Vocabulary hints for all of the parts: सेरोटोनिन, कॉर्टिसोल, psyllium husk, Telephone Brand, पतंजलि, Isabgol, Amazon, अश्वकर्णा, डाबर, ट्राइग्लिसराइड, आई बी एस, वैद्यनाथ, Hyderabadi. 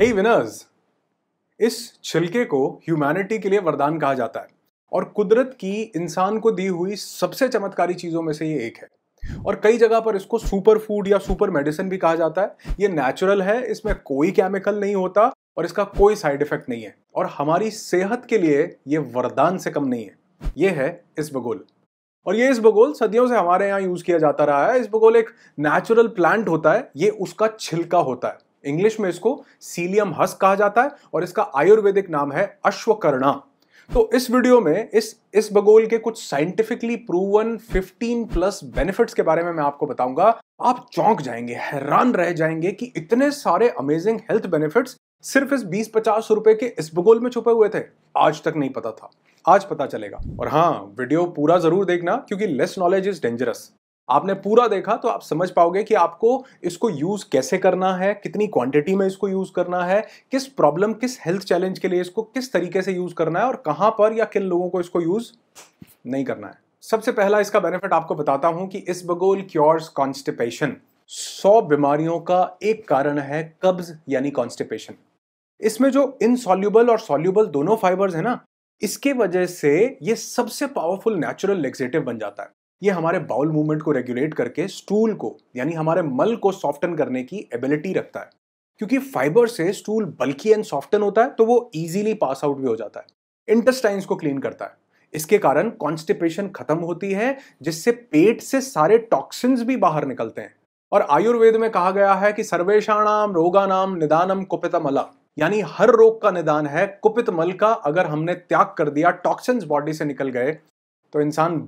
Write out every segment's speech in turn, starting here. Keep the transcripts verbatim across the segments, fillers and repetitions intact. हे winners, इस छिलके को ह्यूमैनिटी के लिए वरदान कहा जाता है और कुदरत की इंसान को दी हुई सबसे चमत्कारी चीज़ों में से ये एक है। और कई जगह पर इसको सुपर फूड या सुपर मेडिसिन भी कहा जाता है। ये नेचुरल है, इसमें कोई केमिकल नहीं होता और इसका कोई साइड इफेक्ट नहीं है और हमारी सेहत के लिए ये वरदान से कम नहीं है। ये है इसबगोल। और ये इसबगोल सदियों से हमारे यहाँ यूज़ किया जाता रहा है। इसबगोल एक नेचुरल प्लांट होता है, ये उसका छिलका होता है। इंग्लिश में इसको सीलियम हस्क कहा जाता है और इसका आयुर्वेदिक नाम है अश्वकर्णा। तो इस वीडियो में इस इसबगोल के कुछ साइंटिफिकली प्रूवन पंद्रह प्लस बेनिफिट्स के बारे में मैं आपको बताऊंगा। आप चौंक जाएंगे, हैरान रह जाएंगे कि इतने सारे अमेजिंग हेल्थ बेनिफिट्स सिर्फ इस बीस पचास रुपए के इसबगोल में छुपे हुए थे। आज तक नहीं पता था, आज पता चलेगा। और हाँ, वीडियो पूरा जरूर देखना क्योंकि लेस नॉलेज इज डेंजरस। आपने पूरा देखा तो आप समझ पाओगे कि आपको इसको यूज़ कैसे करना है, कितनी क्वांटिटी में इसको यूज़ करना है, किस प्रॉब्लम, किस हेल्थ चैलेंज के लिए इसको किस तरीके से यूज़ करना है और कहाँ पर या किन लोगों को इसको यूज़ नहीं करना है। सबसे पहला इसका बेनिफिट आपको बताता हूँ कि इसबगोल क्योर्स कॉन्स्टिपेशन। सौ बीमारियों का एक कारण है कब्ज यानी कॉन्स्टिपेशन। इसमें जो इनसॉल्यूबल और सॉल्यूबल दोनों फाइबर्स हैं ना, इसके वजह से ये सबसे पावरफुल नेचुरल लेक्सेटिव बन जाता है। ये हमारे बाउल मूवमेंट को रेगुलेट करके स्टूल को यानी हमारे मल को सॉफ्टन करने की एबिलिटी रखता है। क्योंकि फाइबर से स्टूल बल्की एंड सॉफ्टन होता है तो वो इजीली पास आउट भी हो जाता है। इंटेस्टाइंस को क्लीन करता है, इसके कारण कॉन्स्टिपेशन खत्म होती है, जिससे पेट से सारे टॉक्सिन्स भी बाहर निकलते हैं। और आयुर्वेद में कहा गया है कि सर्वेशाणाम रोगानाम निदानम कुपितमला, यानी हर रोग का निदान है कुपित मल का। अगर हमने त्याग कर दिया, टॉक्सिन्स बॉडी से निकल गए, तो इंसान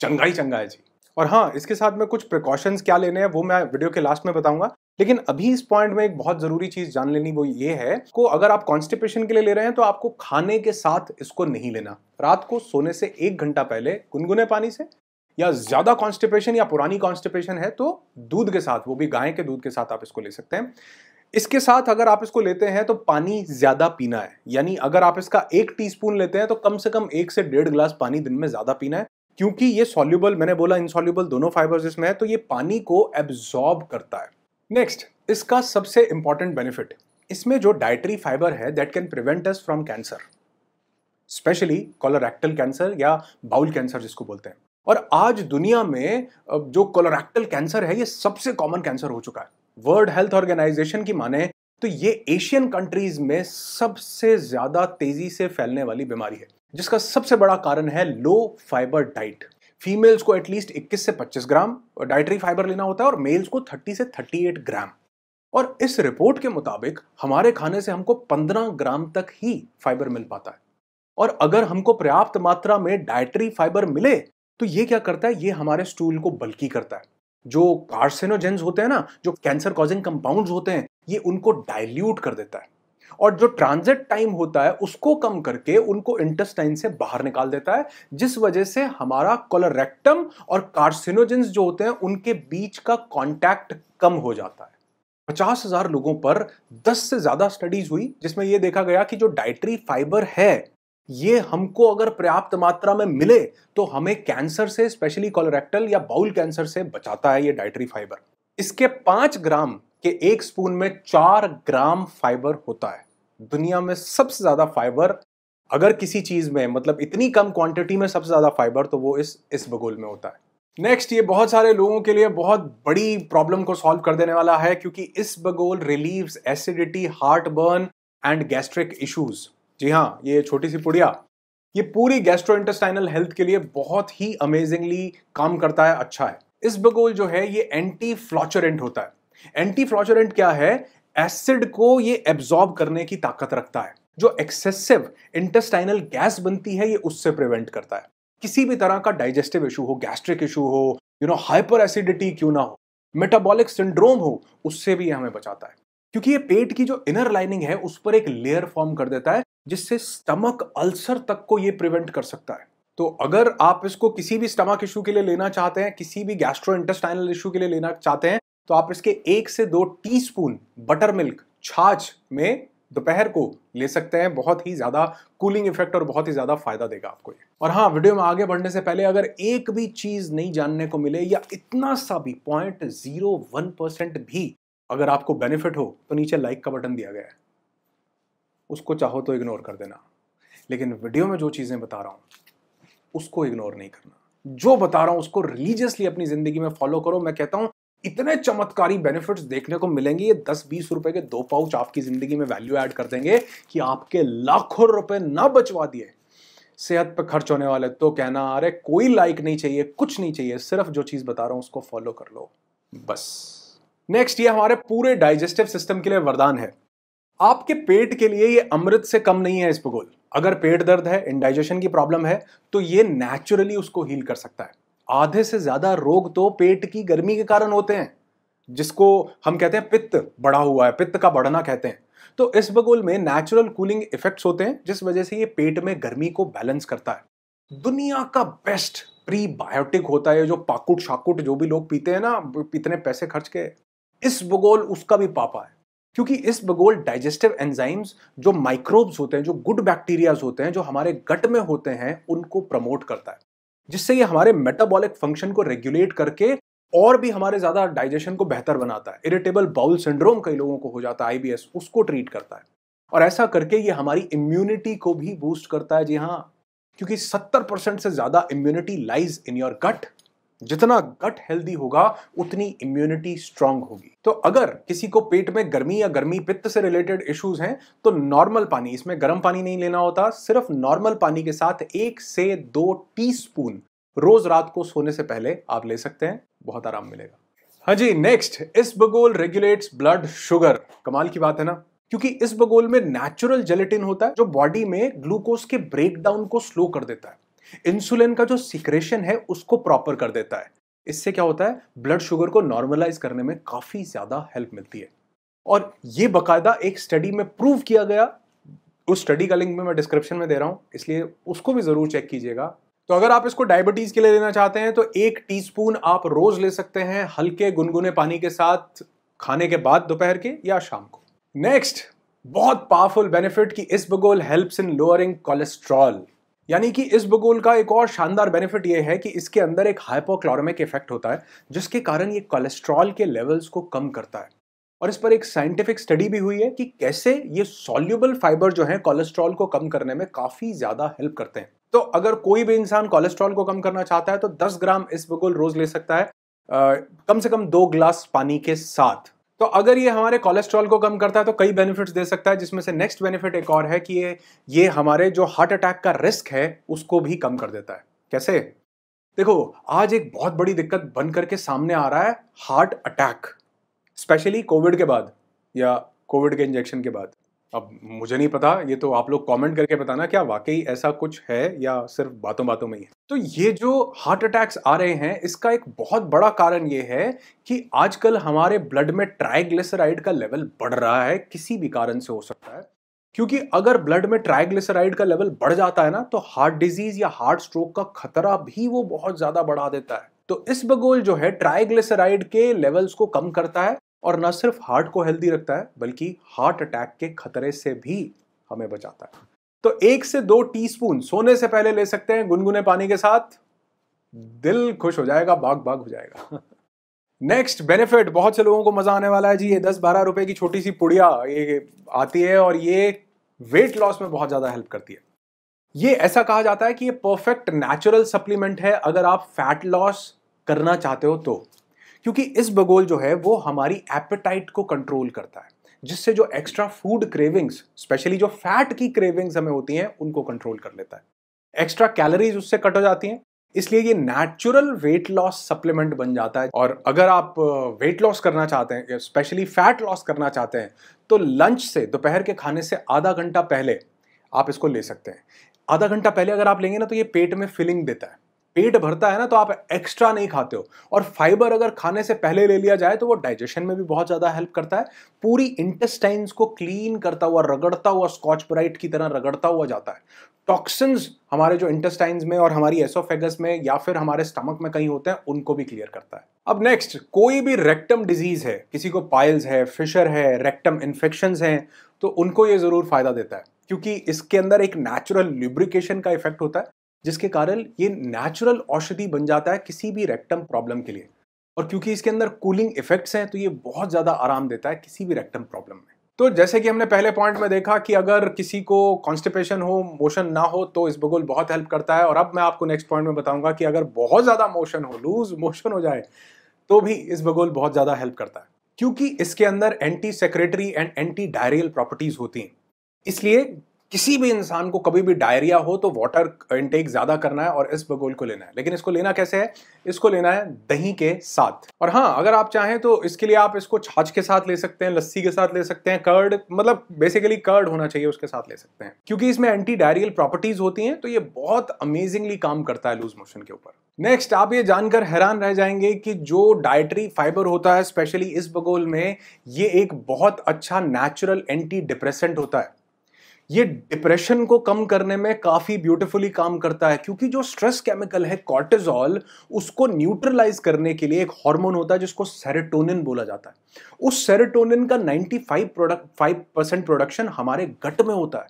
चंगा ही चंगा है जी। और हाँ, इसके साथ में कुछ प्रिकॉशंस क्या लेने हैं वो मैं वीडियो के लास्ट में बताऊंगा। लेकिन अभी इस पॉइंट में एक बहुत जरूरी चीज जान लेनी, वो ये है को अगर आप कॉन्स्टिपेशन के लिए ले रहे हैं तो आपको खाने के साथ इसको नहीं लेना। रात को सोने से एक घंटा पहले गुनगुने पानी से, या ज्यादा कॉन्स्टिपेशन या पुरानी कॉन्स्टिपेशन है तो दूध के साथ, वो भी गाय के दूध के साथ आप इसको ले सकते हैं। इसके साथ अगर आप इसको लेते हैं तो पानी ज्यादा पीना है, यानी अगर आप इसका एक टीस्पून लेते हैं तो कम से कम एक से डेढ़ गिलास पानी दिन में ज्यादा पीना है। क्योंकि ये सॉल्यूबल, मैंने बोला इनसॉल्यूबल दोनों फाइबर्स इसमें है, तो ये पानी को एब्जॉर्ब करता है। नेक्स्ट, इसका सबसे इंपॉर्टेंट बेनिफिट, इसमें जो डाइटरी फाइबर है that can prevent us from cancer, specially colorectal cancer या बाउल कैंसर जिसको बोलते हैं। और आज दुनिया में जो कोलोरेक्टल कैंसर है ये सबसे कॉमन कैंसर हो चुका है। वर्ल्ड हेल्थ ऑर्गेनाइजेशन की माने तो ये एशियन कंट्रीज में सबसे ज्यादा तेजी से फैलने वाली बीमारी है, जिसका सबसे बड़ा कारण है लो फाइबर डाइट। फीमेल्स को एटलीस्ट इक्कीस से पच्चीस ग्राम डाइटरी फाइबर लेना होता है और मेल्स को तीस से अड़तीस ग्राम। और इस रिपोर्ट के मुताबिक हमारे खाने से हमको पंद्रह ग्राम तक ही फाइबर मिल पाता है। और अगर हमको पर्याप्त मात्रा में डाइटरी फाइबर मिले तो ये क्या करता है, ये हमारे स्टूल को बल्की करता है। जो कार्सिनोजेंस होते हैं ना, जो कैंसर कॉजिंग कंपाउंड्स होते हैं, ये उनको डाइल्यूट कर देता है और जो ट्रांजिट टाइम होता है उसको कम करके उनको इंटेस्टाइन से बाहर निकाल देता है, जिस वजह से हमारा कोलोरेक्टम और कार्सिनोजेंस जो होते हैं उनके बीच का कांटेक्ट कम हो जाता है। पचास हजार लोगों पर दस से ज्यादा स्टडीज हुई जिसमें यह देखा गया कि जो डाइटरी फाइबर है ये हमको अगर पर्याप्त मात्रा में मिले तो हमें कैंसर से, स्पेशली कोलोरेक्टल या बाउल कैंसर से बचाता है ये डाइटरी फाइबर। इसके पांच ग्राम के एक स्पून में चार ग्राम फाइबर होता है। दुनिया में सबसे ज्यादा फाइबर अगर किसी चीज में, मतलब इतनी कम क्वांटिटी में सबसे ज्यादा फाइबर, तो वो इस इसबगोल में होता है। नेक्स्ट, ये बहुत सारे लोगों के लिए बहुत बड़ी प्रॉब्लम को सॉल्व कर देने वाला है क्योंकि इसबगोल relieves acidity, heartburn and gastric issues. जी हाँ, ये छोटी सी पुड़िया ये पूरी गैस्ट्रोइंटेस्टाइनल हेल्थ के लिए बहुत ही अमेजिंगली काम करता है, अच्छा है। इसबगोल जो है ये एंटी फ्लॉचरेंट होता है। एंटी फ्लॉचरेंट क्या है, एसिड को ये एब्जॉर्ब करने की ताकत रखता है। जो एक्सेसिव इंटेस्टाइनल गैस बनती है ये उससे प्रिवेंट करता है। किसी भी तरह का डाइजेस्टिव इशू हो, गैस्ट्रिक इशू हो, यू नो हाइपर एसिडिटी क्यों ना हो, मेटाबॉलिक सिंड्रोम हो, उससे भी ये हमें बचाता है। क्योंकि ये पेट की जो इनर लाइनिंग है उस पर एक लेयर फॉर्म कर देता है, जिससे स्टमक अल्सर तक को ये प्रिवेंट कर सकता है। तो अगर आप इसको किसी भी स्टमक इशू के लिए लेना चाहते हैं, किसी भी गैस्ट्रो इंटेस्टाइनल इशू के लिए लेना चाहते हैं, तो आप इसके एक से दो टीस्पून बटर मिल्क छाछ में दोपहर को ले सकते हैं। बहुत ही ज्यादा कूलिंग इफेक्ट और बहुत ही ज्यादा फायदा देगा आपको ये। और हाँ, वीडियो में आगे बढ़ने से पहले अगर एक भी चीज नहीं जानने को मिले या इतना सा भी पॉइंट जीरो वन परसेंट भी अगर आपको बेनिफिट हो तो नीचे लाइक का बटन दिया गया है, उसको चाहो तो इग्नोर कर देना, लेकिन वीडियो में जो चीज़ें बता रहा हूँ उसको इग्नोर नहीं करना। जो बता रहा हूँ उसको रिलीजियसली अपनी ज़िंदगी में फॉलो करो। मैं कहता हूँ इतने चमत्कारी बेनिफिट्स देखने को मिलेंगे, ये दस बीस रुपए के दो पाउच आपकी ज़िंदगी में वैल्यू ऐड कर देंगे कि आपके लाखों रुपए ना बचवा दिए सेहत पर खर्च होने वाले। तो कहना अरे कोई लाइक नहीं चाहिए, कुछ नहीं चाहिए, सिर्फ जो चीज़ बता रहा हूँ उसको फॉलो कर लो बस। नेक्स्ट, ये हमारे पूरे डाइजेस्टिव सिस्टम के लिए वरदान है। आपके पेट के लिए ये अमृत से कम नहीं है इसबगोल। अगर पेट दर्द है, इंडाइजेशन की प्रॉब्लम है, तो ये नेचुरली उसको हील कर सकता है। आधे से ज्यादा रोग तो पेट की गर्मी के कारण होते हैं, जिसको हम कहते हैं पित्त बढ़ा हुआ है, पित्त का बढ़ना कहते हैं। तो इसबगोल में नेचुरल कूलिंग इफेक्ट्स होते हैं, जिस वजह से ये पेट में गर्मी को बैलेंस करता है। दुनिया का बेस्ट प्रीबायोटिक होता है, जो पाकुट शाकुट जो भी लोग पीते हैं ना इतने पैसे खर्च के, इसबगोल उसका भी पापा है। क्योंकि इसबगोल डाइजेस्टिव एंजाइम्स, जो माइक्रोब्स होते हैं, जो गुड बैक्टीरियाज होते हैं, जो हमारे गट में होते हैं, उनको प्रमोट करता है, जिससे ये हमारे मेटाबॉलिक फंक्शन को रेगुलेट करके और भी हमारे ज़्यादा डाइजेशन को बेहतर बनाता है। इरिटेबल बाउल सिंड्रोम कई लोगों को हो जाता है, आई बी एस, उसको ट्रीट करता है, और ऐसा करके ये हमारी इम्यूनिटी को भी बूस्ट करता है। जी हाँ, क्योंकि सत्तर परसेंट से ज़्यादा immunity lies in your gut. जितना गट हेल्दी होगा उतनी इम्यूनिटी स्ट्रांग होगी। तो अगर किसी को पेट में गर्मी या गर्मी पित्त से रिलेटेड इश्यूज हैं, तो नॉर्मल पानी, इसमें गर्म पानी नहीं लेना होता, सिर्फ नॉर्मल पानी के साथ एक से दो टीस्पून रोज रात को सोने से पहले आप ले सकते हैं, बहुत आराम मिलेगा। हाँ जी, नेक्स्ट, इसबगोल रेगुलेट्स ब्लड शुगर। कमाल की बात है ना, क्योंकि इसबगोल में नेचुरल जेलेटिन होता है, जो बॉडी में ग्लूकोज के ब्रेकडाउन को स्लो कर देता है, इंसुलिन का जो सिक्रेशन है उसको प्रॉपर कर देता है। इससे क्या होता है, ब्लड शुगर को नॉर्मलाइज करने में काफी ज्यादा हेल्प मिलती है। और ये बकायदा एक स्टडी में प्रूव किया गया, उस स्टडी का लिंक में मैं डिस्क्रिप्शन में दे रहा हूं, इसलिए उसको भी जरूर चेक कीजिएगा। तो अगर आप इसको डायबिटीज के लिए लेना चाहते हैं, तो एक टीस्पून आप रोज ले सकते हैं, हल्के गुनगुने पानी के साथ, खाने के बाद, दोपहर के या शाम को। नेक्स्ट, बहुत पावरफुल बेनिफिट की इसबगोल हेल्प्स इन लोअरिंग कोलेस्ट्रॉल। यानी कि इसबगोल का एक और शानदार बेनिफिट यह है कि इसके अंदर एक हाइपोक्लोरेमिक इफेक्ट होता है, जिसके कारण ये कोलेस्ट्रॉल के लेवल्स को कम करता है। और इस पर एक साइंटिफिक स्टडी भी हुई है कि कैसे ये सॉल्युबल फाइबर जो है कोलेस्ट्रॉल को कम करने में काफ़ी ज़्यादा हेल्प करते हैं। तो अगर कोई भी इंसान कोलेस्ट्रॉल को कम करना चाहता है, तो दस ग्राम इसबगोल रोज ले सकता है, आ, कम से कम दो ग्लास पानी के साथ। तो अगर ये हमारे कोलेस्ट्रॉल को कम करता है, तो कई बेनिफिट्स दे सकता है, जिसमें से नेक्स्ट बेनिफिट एक और है कि ये ये हमारे जो हार्ट अटैक का रिस्क है उसको भी कम कर देता है। कैसे? देखो, आज एक बहुत बड़ी दिक्कत बन करके सामने आ रहा है हार्ट अटैक, स्पेशली कोविड के बाद या कोविड के इंजेक्शन के बाद। अब मुझे नहीं पता, ये तो आप लोग कमेंट करके बताना क्या वाकई ऐसा कुछ है या सिर्फ बातों बातों में ही है। तो ये जो हार्ट अटैक्स आ रहे हैं, इसका एक बहुत बड़ा कारण ये है कि आजकल हमारे ब्लड में ट्राइग्लिसराइड का लेवल बढ़ रहा है। किसी भी कारण से हो सकता है, क्योंकि अगर ब्लड में ट्राइग्लिसराइड का लेवल बढ़ जाता है ना, तो हार्ट डिजीज या हार्ट स्ट्रोक का खतरा भी वो बहुत ज़्यादा बढ़ा देता है। तो इसबगोल जो है ट्राइग्लिसराइड के लेवल्स को कम करता है, और न सिर्फ हार्ट को हेल्दी रखता है, बल्कि हार्ट अटैक के खतरे से भी हमें बचाता है। तो एक से दो टीस्पून सोने से पहले ले सकते हैं, गुनगुने पानी के साथ, दिल खुश हो जाएगा, बाग बाग हो जाएगा। नेक्स्ट बेनिफिट, बहुत से लोगों को मजा आने वाला है जी। ये दस बारह रुपए की छोटी सी पुड़िया ये आती है, और ये वेट लॉस में बहुत ज्यादा हेल्प करती है। ये ऐसा कहा जाता है कि ये परफेक्ट नेचुरल सप्लीमेंट है, अगर आप फैट लॉस करना चाहते हो तो, क्योंकि इसबगोल जो है वो हमारी एपेटाइट को कंट्रोल करता है, जिससे जो एक्स्ट्रा फूड क्रेविंग्स, स्पेशली जो फैट की क्रेविंग्स हमें होती हैं, उनको कंट्रोल कर लेता है। एक्स्ट्रा कैलोरीज उससे कट हो जाती हैं, इसलिए ये नेचुरल वेट लॉस सप्लीमेंट बन जाता है। और अगर आप वेट लॉस करना चाहते हैं, स्पेशली फैट लॉस करना चाहते हैं, तो लंच से, दोपहर के खाने से आधा घंटा पहले आप इसको ले सकते हैं। आधा घंटा पहले अगर आप लेंगे ना, तो ये पेट में फीलिंग देता है, पेट भरता है ना, तो आप एक्स्ट्रा नहीं खाते हो। और फाइबर अगर खाने से पहले ले लिया जाए, तो वो डाइजेशन में भी बहुत ज़्यादा हेल्प करता है। पूरी इंटेस्टाइंस को क्लीन करता हुआ, रगड़ता हुआ, स्कॉच ब्राइट की तरह रगड़ता हुआ जाता है। टॉक्सिन्स हमारे जो इंटेस्टाइंस में और हमारी एसोफेगस में या फिर हमारे स्टमक में कहीं होते हैं, उनको भी क्लियर करता है। अब नेक्स्ट, कोई भी रेक्टम डिजीज है, किसी को पाइल्स है, फिशर है, रेक्टम इन्फेक्शंस हैं, तो उनको ये ज़रूर फायदा देता है, क्योंकि इसके अंदर एक नेचुरल ल्यूब्रिकेशन का इफेक्ट होता है, जिसके कारण ये नेचुरल औषधि बन जाता है किसी भी रेक्टम प्रॉब्लम के लिए। और क्योंकि इसके अंदर कूलिंग इफेक्ट्स हैं, तो ये बहुत ज़्यादा आराम देता है किसी भी रेक्टम प्रॉब्लम में। तो तो जैसे कि हमने पहले पॉइंट में देखा कि अगर किसी को कॉन्स्टिपेशन हो, मोशन ना हो, तो इसबगोल बहुत हेल्प करता है। और अब मैं आपको नेक्स्ट पॉइंट में बताऊंगा कि अगर बहुत ज़्यादा मोशन हो, लूज मोशन हो जाए, तो भी इसबगोल बहुत ज़्यादा हेल्प करता है, क्योंकि इसके अंदर anti secretory and anti diarrhoeal properties होती हैं। इसलिए किसी भी इंसान को कभी भी डायरिया हो तो वाटर इनटेक ज़्यादा करना है और इसबगोल को लेना है। लेकिन इसको लेना कैसे है? इसको लेना है दही के साथ। और हाँ, अगर आप चाहें तो इसके लिए आप इसको छाछ के साथ ले सकते हैं, लस्सी के साथ ले सकते हैं, कर्ड, मतलब बेसिकली कर्ड होना चाहिए उसके साथ ले सकते हैं, क्योंकि इसमें एंटी डायरियल प्रॉपर्टीज़ होती हैं। तो ये बहुत अमेजिंगली काम करता है लूज मोशन के ऊपर। नेक्स्ट, आप ये जानकर हैरान रह जाएंगे कि जो डाइटरी फाइबर होता है स्पेशली इसबगोल में, ये एक बहुत अच्छा नेचुरल एंटी डिप्रेसेंट होता है। ये डिप्रेशन को कम करने में काफ़ी ब्यूटीफुली काम करता है, क्योंकि जो स्ट्रेस केमिकल है कॉर्टिसोल, उसको न्यूट्रलाइज करने के लिए एक हार्मोन होता है जिसको सेरोटोनिन बोला जाता है। उस सेरोटोनिन का पचानवे परसेंट प्रोडक्शन हमारे गट में होता है।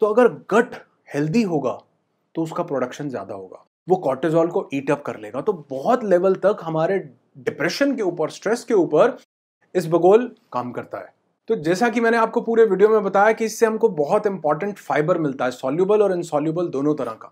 तो अगर गट हेल्दी होगा तो उसका प्रोडक्शन ज़्यादा होगा, वो कॉर्टिसोल को ईट अप कर लेगा। तो बहुत लेवल तक हमारे डिप्रेशन के ऊपर, स्ट्रेस के ऊपर इसबगोल काम करता है। तो जैसा कि मैंने आपको पूरे वीडियो में बताया कि इससे हमको बहुत इंपॉर्टेंट फाइबर मिलता है, सॉल्यूबल और इनसॉल्यूबल दोनों तरह का।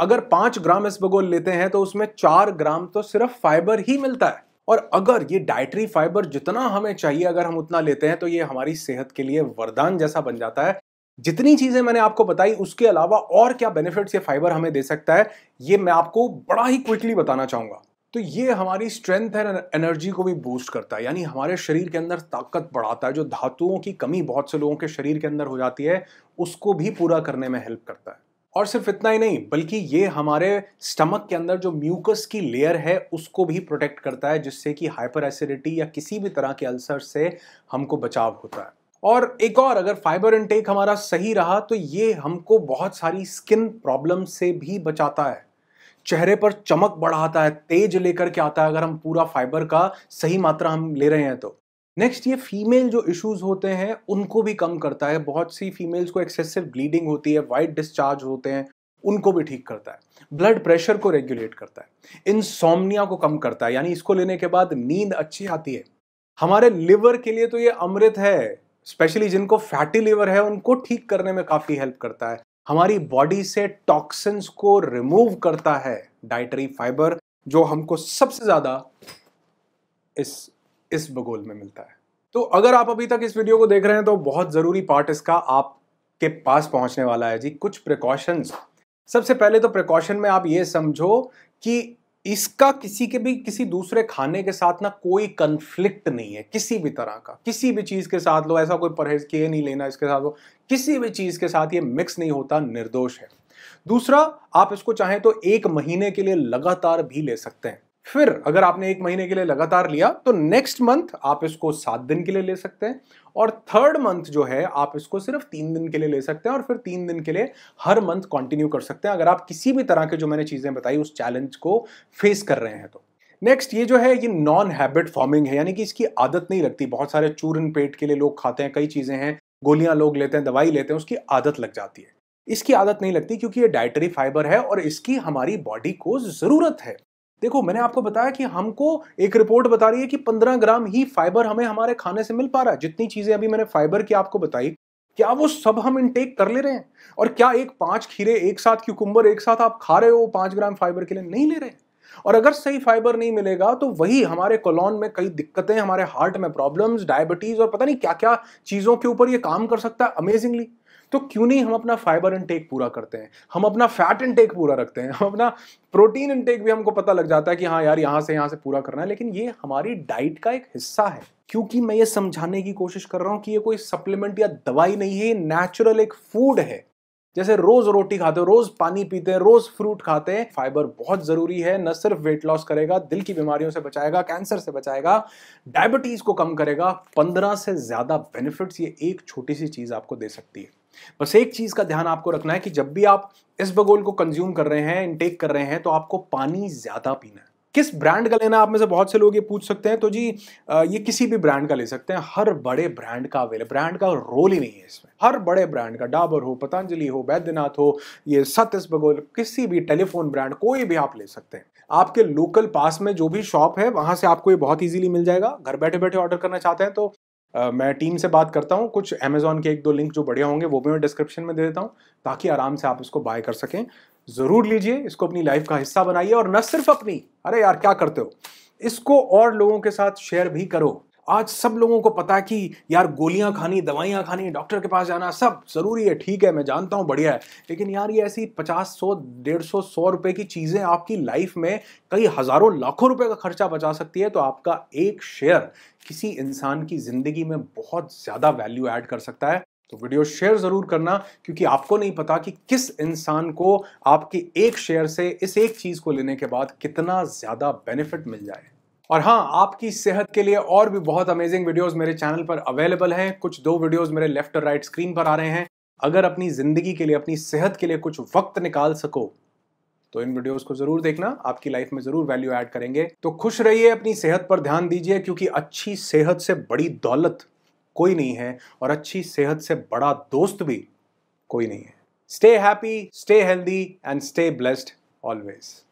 अगर पाँच ग्राम इसबगोल लेते हैं तो उसमें चार ग्राम तो सिर्फ फाइबर ही मिलता है। और अगर ये डाइटरी फाइबर जितना हमें चाहिए, अगर हम उतना लेते हैं, तो ये हमारी सेहत के लिए वरदान जैसा बन जाता है। जितनी चीज़ें मैंने आपको बताई उसके अलावा और क्या बेनिफिट्स ये फाइबर हमें दे सकता है, ये मैं आपको बड़ा ही क्विकली बताना चाहूँगा। तो ये हमारी स्ट्रेंथ एंड एनर्जी को भी बूस्ट करता है, यानी हमारे शरीर के अंदर ताकत बढ़ाता है। जो धातुओं की कमी बहुत से लोगों के शरीर के अंदर हो जाती है, उसको भी पूरा करने में हेल्प करता है। और सिर्फ इतना ही नहीं, बल्कि ये हमारे स्टमक के अंदर जो म्यूकस की लेयर है उसको भी प्रोटेक्ट करता है, जिससे कि हाइपर एसिडिटी या किसी भी तरह के अल्सर से हमको बचाव होता है। और एक और, अगर फाइबर इनटेक हमारा सही रहा तो ये हमको बहुत सारी स्किन प्रॉब्लम से भी बचाता है। चेहरे पर चमक बढ़ाता है, तेज लेकर के आता है, अगर हम पूरा फाइबर का सही मात्रा हम ले रहे हैं तो। नेक्स्ट, ये फीमेल जो इश्यूज होते हैं उनको भी कम करता है। बहुत सी फीमेल्स को एक्सेसिव ब्लीडिंग होती है, वाइट डिस्चार्ज होते हैं, उनको भी ठीक करता है। ब्लड प्रेशर को रेगुलेट करता है, इंसोम्निया को कम करता है, यानी इसको लेने के बाद नींद अच्छी आती है। हमारे लिवर के लिए तो ये अमृत है, स्पेशली जिनको फैटी लिवर है उनको ठीक करने में काफ़ी हेल्प करता है। हमारी बॉडी से टॉक्सिन्स को रिमूव करता है डाइटरी फाइबर, जो हमको सबसे ज़्यादा इस इसबगोल में मिलता है। तो अगर आप अभी तक इस वीडियो को देख रहे हैं तो बहुत ज़रूरी पार्ट इसका आपके पास पहुंचने वाला है जी, कुछ प्रिकॉशंस। सबसे पहले तो प्रिकॉशन में आप ये समझो कि इसका किसी के भी किसी दूसरे खाने के साथ ना कोई कन्फ्लिक्ट नहीं है, किसी भी तरह का, किसी भी चीज़ के साथ लो, ऐसा कोई परहेज किए नहीं लेना इसके साथ लो, किसी भी चीज़ के साथ ये मिक्स नहीं होता, निर्दोष है। दूसरा, आप इसको चाहें तो एक महीने के लिए लगातार भी ले सकते हैं। फिर अगर आपने एक महीने के लिए लगातार लिया तो नेक्स्ट मंथ आप इसको सात दिन के लिए ले सकते हैं, और थर्ड मंथ जो है आप इसको सिर्फ तीन दिन के लिए ले सकते हैं, और फिर तीन दिन के लिए हर मंथ कंटिन्यू कर सकते हैं, अगर आप किसी भी तरह के जो मैंने चीज़ें बताई उस चैलेंज को फेस कर रहे हैं तो। नेक्स्ट, ये जो है ये नॉन हैबिट फॉर्मिंग है, यानी कि इसकी आदत नहीं लगती। बहुत सारे चूरन पेट के लिए लोग खाते हैं, कई चीज़ें हैं, गोलियाँ लोग लेते हैं, दवाई लेते हैं, उसकी आदत लग जाती है। इसकी आदत नहीं लगती क्योंकि ये डाइटरी फाइबर है और इसकी हमारी बॉडी को ज़रूरत है। देखो, मैंने आपको बताया कि हमको एक रिपोर्ट बता रही है कि पंद्रह ग्राम ही फाइबर हमें हमारे खाने से मिल पा रहा है। जितनी चीज़ें अभी मैंने फाइबर की आपको बताई, क्या वो सब हम इनटेक कर ले रहे हैं? और क्या एक पांच खीरे एक साथ, क्यूकुम्बर एक साथ आप खा रहे हो पाँच ग्राम फाइबर के लिए? नहीं ले रहे हैं। और अगर सही फाइबर नहीं मिलेगा तो वही हमारे कोलन में कई दिक्कतें, हमारे हार्ट में प्रॉब्लम्स, डायबिटीज़ और पता नहीं क्या क्या चीज़ों के ऊपर ये काम कर सकता है अमेजिंगली। तो क्यों नहीं हम अपना फाइबर इनटेक पूरा करते हैं, हम अपना फैट इनटेक पूरा रखते हैं, हम अपना प्रोटीन इनटेक भी हमको पता लग जाता है कि हाँ यार यहाँ से यहाँ से पूरा करना है, लेकिन ये हमारी डाइट का एक हिस्सा है। क्योंकि मैं ये समझाने की कोशिश कर रहा हूँ कि ये कोई सप्लीमेंट या दवाई नहीं है, ये नेचुरल एक फूड है। जैसे रोज़ रोटी खाते हो, रोज़ पानी पीते हैं, रोज़ फ्रूट खाते हैं, फाइबर बहुत ज़रूरी है। न सिर्फ वेट लॉस करेगा, दिल की बीमारियों से बचाएगा, कैंसर से बचाएगा, डायबिटीज़ को कम करेगा। पंद्रह से ज़्यादा बेनिफिट्स ये एक छोटी सी चीज़ आपको दे सकती है। बस एक चीज़ का ध्यान आपको रखना है कि जब भी आप इसबगोल को कंज्यूम कर रहे हैं, इनटेक कर रहे हैं, तो आपको पानी ज़्यादा पीना है। किस ब्रांड का लेना, आप में से बहुत से लोग ये पूछ सकते हैं, तो जी ये किसी भी ब्रांड का ले सकते हैं। हर बड़े ब्रांड का अवेलेबल, ब्रांड का रोल ही नहीं है इसमें। हर बड़े ब्रांड का, डाबर हो, पतंजलि हो, वैद्यनाथ हो, ये सत इसबगोल, किसी भी टेलीफोन ब्रांड, कोई भी आप ले सकते हैं। आपके लोकल पास में जो भी शॉप है वहाँ से आपको ये बहुत ईजिली मिल जाएगा। घर बैठे बैठे ऑर्डर करना चाहते हैं तो Uh, मैं टीम से बात करता हूँ, कुछ अमेज़ॉन के एक दो लिंक जो बढ़िया होंगे वो भी मैं डिस्क्रिप्शन में दे देता हूँ ताकि आराम से आप इसको बाय कर सकें। ज़रूर लीजिए, इसको अपनी लाइफ का हिस्सा बनाइए और न सिर्फ अपनी, अरे यार क्या करते हो, इसको और लोगों के साथ शेयर भी करो। आज सब लोगों को पता है कि यार गोलियां खानी, दवाइयाँ खानी, डॉक्टर के पास जाना सब ज़रूरी है, ठीक है मैं जानता हूँ, बढ़िया है, लेकिन यार ये ऐसी पचास सौ डेढ़ सौ सौ रुपये की चीज़ें आपकी लाइफ में कई हज़ारों लाखों रुपए का खर्चा बचा सकती है। तो आपका एक शेयर किसी इंसान की ज़िंदगी में बहुत ज़्यादा वैल्यू ऐड कर सकता है। तो वीडियो शेयर ज़रूर करना, क्योंकि आपको नहीं पता कि किस इंसान को आपके एक शेयर से, इस एक चीज़ को लेने के बाद कितना ज़्यादा बेनिफिट मिल जाए। और हाँ, आपकी सेहत के लिए और भी बहुत अमेजिंग वीडियोस मेरे चैनल पर अवेलेबल हैं। कुछ दो वीडियोस मेरे लेफ्ट और राइट स्क्रीन पर आ रहे हैं। अगर अपनी ज़िंदगी के लिए, अपनी सेहत के लिए कुछ वक्त निकाल सको तो इन वीडियोस को ज़रूर देखना, आपकी लाइफ में ज़रूर वैल्यू ऐड करेंगे। तो खुश रहिए, अपनी सेहत पर ध्यान दीजिए, क्योंकि अच्छी सेहत से बड़ी दौलत कोई नहीं है और अच्छी सेहत से बड़ा दोस्त भी कोई नहीं है। Stay happy, stay healthy and stay blessed always.